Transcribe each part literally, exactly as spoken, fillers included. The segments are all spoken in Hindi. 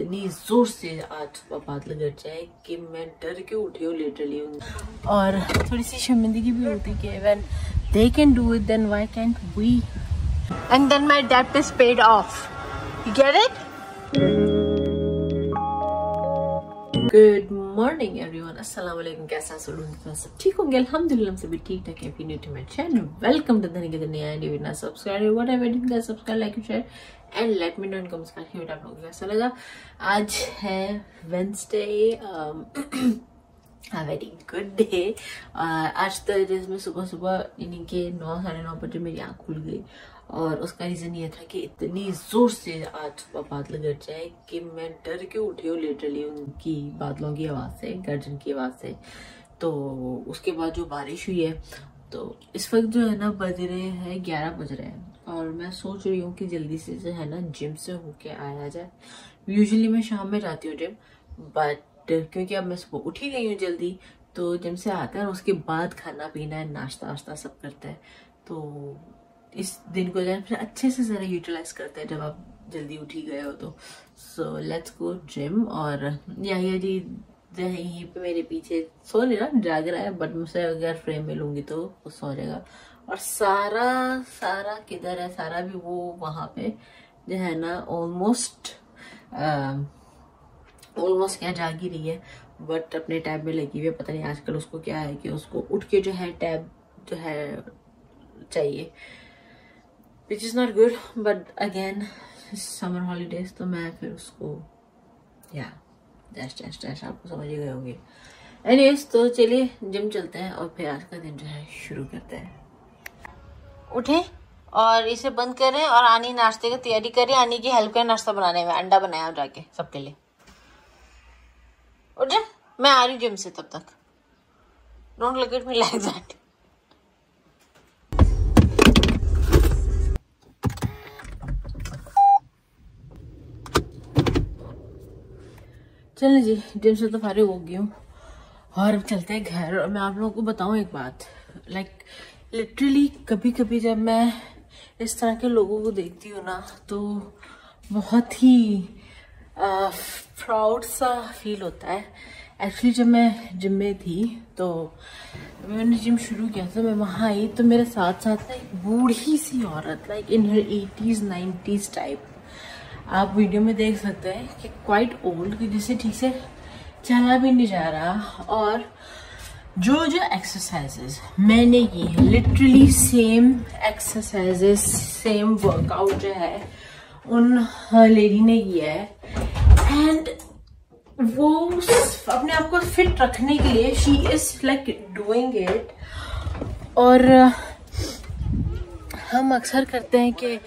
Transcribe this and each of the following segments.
इतनी जोर से आज बात लग जाए कि मैं डर के उठी हूँ लिटरली। और थोड़ी सी शर्मिंदगी भी होती कि when they can do it then why can't we, and then my debt is paid off, you get it. Good morning everyone, अस्सलाम वालेकुम। कैसा सुन सब ठीक होंगे? अल्हम्दुलिल्लाह सभी ठीक ठाक है। New to my channel, welcome to the नया वीडियो। ना subscribe whatever you do, subscribe, like, share and let me know in comments करके वीडियो आप लोगों को कैसा लगा। आज है Wednesday, a very good day. आज तो इसमें सुबह सुबह यानी कि नौ साढ़े नौ बजे मेरी आँख खुल गई और उसका रीज़न ये था कि इतनी ज़ोर से आज बादल गरज जाए कि मैं डर के उठी हूँ लिटरली उनकी बादलों की आवाज़ से, गर्जन की आवाज़ से। तो उसके बाद जो बारिश हुई है, तो इस वक्त जो है ना बज रहे हैं ग्यारह बज रहे हैं और मैं सोच रही हूँ कि जल्दी से जो है ना जिम से होके आया जाए। यूजुअली मैं शाम में जाती हूँ जिम, बट क्योंकि अब मैं सुबह उठ ही गई हूँ जल्दी, तो जिम से आते हैं उसके बाद खाना पीना है, नाश्ता वाश्ता सब करते हैं। तो इस दिन को जो है फिर अच्छे से ज़रा यूटिलाइज करते हैं जब आप जल्दी उठ ही गए हो तो। So let's go gym. और यही जी यहीं पे मेरे पीछे सो नहीं रहा, जाग रहा है, बट मुझसे अगर फ्रेम में लूँगी तो वो सो जाएगा। और सारा सारा किधर है? सारा भी वो वहाँ पे जो है ना ऑलमोस्ट ऑलमोस्ट क्या जाग ही रही है, बट अपने टैब में लगी हुई है। पता नहीं आजकल उसको क्या है कि उसको उठ के जो है टैब जो है चाहिए, which is not good, but again summer holidays तो मैं फिर उसको या डैश डैश डैश आपको समझ ही गए होंगे। एनीवेज तो चलिए जिम चलते हैं और फिर आज का दिन जो है शुरू करते हैं। उठे और इसे बंद करें और आनी नाश्ते की तैयारी करें। आनी की हेल्प करें नाश्ता बनाने में, अंडा बनाया और जाके सबके लिए। उठ जाए, मैं आ रही हूँ जिम से, तब तक don't look at me like that. चलो जी, जिम से तो फारिग हो गई हूँ और अब चलते हैं घर। और मैं आप लोगों को बताऊँ एक बात, लाइक like, लिटरली कभी कभी जब मैं इस तरह के लोगों को देखती हूँ ना तो बहुत ही प्राउड सा फील होता है। एक्चुअली जब मैं जिम में थी, तो मैंने जिम शुरू किया था, मैं वहाँ आई तो मेरे साथ साथ ना एक बूढ़ी सी औरत, like in her eighties nineties type, आप वीडियो में देख सकते हैं कि क्वाइट ओल्ड, कि जिसे ठीक से चला भी नहीं जा रहा। और जो जो एक्सरसाइजेज मैंने की है, literally same exercises, same workout जो है उन लेडी ने किया है। एंड वो अपने आप को फिट रखने के लिए she is like doing it. और हम अक्सर करते हैं कि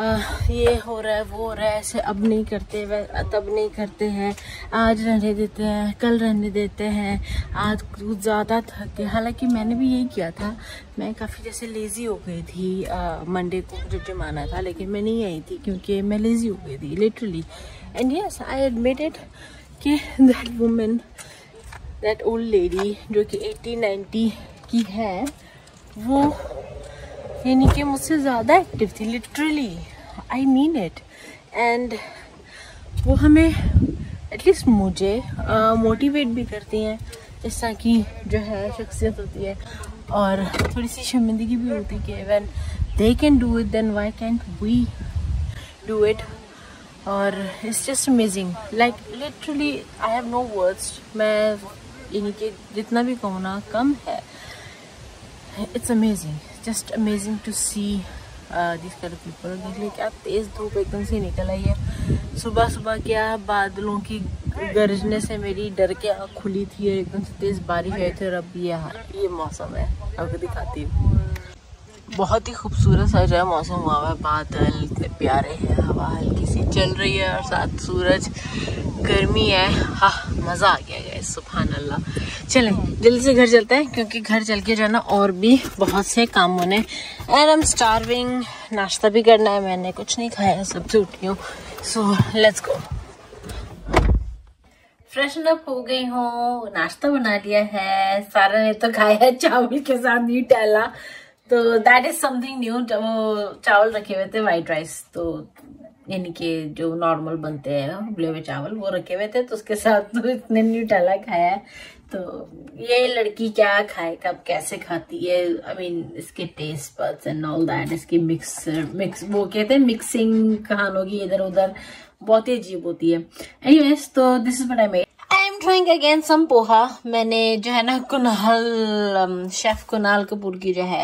आ, ये हो रहा है, वो हो रहा है, ऐसे अब नहीं करते, वह तब नहीं करते हैं, आज रहने देते हैं, कल रहने देते हैं, आज कुछ ज़्यादा थक गए। हालांकि मैंने भी यही किया था, मैं काफ़ी जैसे लेज़ी हो गई थी। मंडे को जो जिम आना था लेकिन मैं नहीं आई थी क्योंकि मैं लेज़ी हो गई थी literally. And yes I admit it कि that women, that old lady जो कि एटी नाइन्टी की है, वो यानी कि मुझसे ज़्यादा एक्टिव थी literally, I mean it. And वो हमें एटलीस्ट मुझे मोटिवेट भी करती हैं, इस तरह की जो है शख्सियत होती है। और थोड़ी सी शर्मिंदगी भी होती है कि when they can do it then why can't we do it. और it's just amazing, like literally I have no words. मैं यानी कि जितना भी कहूँ ना कम है। It's amazing, just amazing to see this kind of people. देख ली क्या तेज़ धूप एकदम से निकल आई है सुबह सुबह, क्या बादलों की गरजने से मेरी डर के आँख खुली थी और एकदम से तेज़ बारिश आई थी। और अब ये ये मौसम है, आपको दिखाती हूँ। बहुत ही खूबसूरत सा जो है मौसम हुआ हुआ है, बादल इतने प्यारे हैं, हवा हल्की सी चल रही है और साथ सूरज, गर्मी है। हाँ, मज़ा आ गया गाइस, सुभान अल्लाह। चलें जल्दी से घर चलते हैं क्योंकि घर चल के जो है ना और भी बहुत से काम होने। एंड आई एम स्टार्विंग, नाश्ता भी करना है, मैंने कुछ नहीं खाया, सबसे उठी हूँ। So let's go. Freshen up हो गई हूँ, नाश्ता बना लिया है, सारा ने तो खाया है चावल के साथ ही डाला, तो दैट इज समथिंग न्यू। वो चावल रखे हुए थे, वाइट राइस, तो यानी कि जो नॉर्मल बनते हैं उबले हुए चावल वो रखे हुए थे, तो उसके साथ तो इतने न्यूटेला खाया है। तो ये लड़की क्या खाए, कब कैसे खाती है, आई मीन इसके taste buds and all that, इसकी मिक्स मिक्स वो कहते हैं मिक्सिंग खानों की इधर उधर बहुत ही अजीब होती है। एनीवेज तो this is what I made. Trying again some poha. मैंने जो है ना कुणाल शेफ कुणाल कपूर की जो है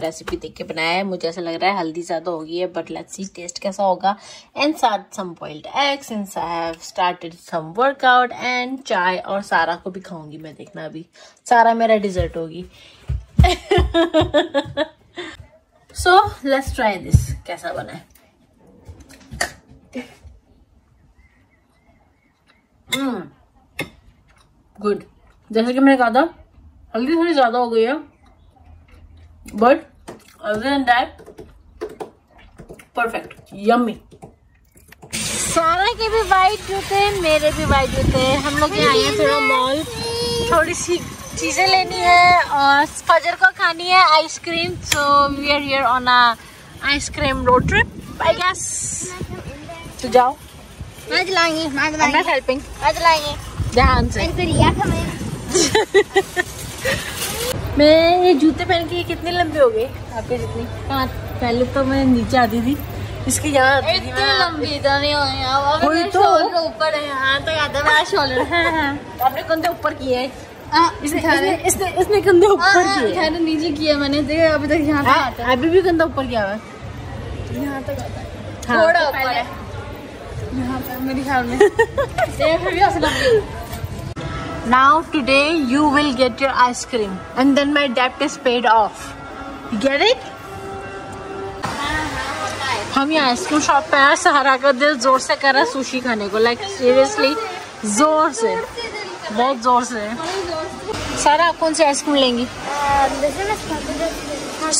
रेसिपी देख के बनाया है। मुझे ऐसा लग रहा है हल्दी ज़्यादा हो गई है, बट लेट्स सी टेस्ट कैसा होगा। एंड साथ some boiled eggs and I have started some workout and चाय, और सारा को भी खाऊंगी मैं, देखना अभी सारा मेरा डिजर्ट होगी। सो लेट्स ट्राई दिस कैसा बना है। mm. गुड। जैसे कि मैंने कहा था हल्दी थोड़ी ज्यादा हो गई है, but other than that perfect, yummy. Sara के भी वाइट जूते, मेरे भी वाइट जूते। हम लोग यहाँ आए हैं थोड़ा मॉल, थोड़ी सी चीजें लेनी है और फजर को खानी है ice cream. So we are here on a ice cream road trip I guess. तो जाओ, मैं चलाएंगी, मैं चलाएंगी, मैं हेल्पिंग, मैं चलाएंगी ध्यान से। मैं ये जूते पहन के कितने लंबे हो गए आपके जितनी? पहले तो मैं नीचे आती थी, इसकी यहाँ इतनी लंबी नहीं हो गई। अब मेरे शोल्डर ऊपर है, हाँ तो याद है मेरा शोल्डर। हाँ हाँ अपने कंधे ऊपर किए हैं, इसने इसने कंधे ऊपर किए हैं, नीचे किया मैंने देखा अभी तक। यहाँ तक अभी भी कंधा ऊपर किया हुआ है, यहाँ तक थोड़ा ऊपर है यहाँ पर मेरे ख्याल में। Now today you will get your ice cream and then my debt is paid off. You get it? हम यहाँ आइसक्रीम शॉप पे आए, सहारा का दिल जोर से कर रहा है सुशी खाने को, लाइक सीरियसली जोर से, बहुत जोर से। सारा आप कौन सी आइसक्रीम लेंगी?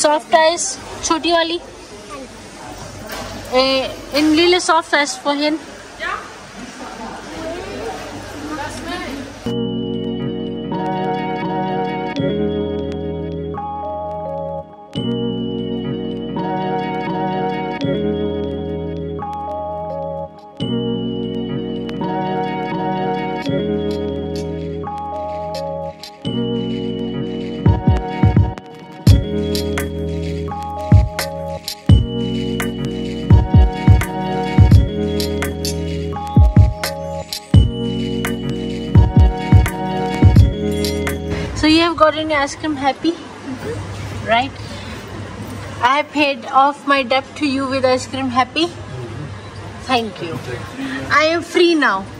सॉफ्ट आइस छोटी वाली। इन लीले soft ice for got any ice cream happy? Mm-hmm. Right? I have paid off my debt to you with ice cream happy? Mm-hmm. Thank you. I am free now.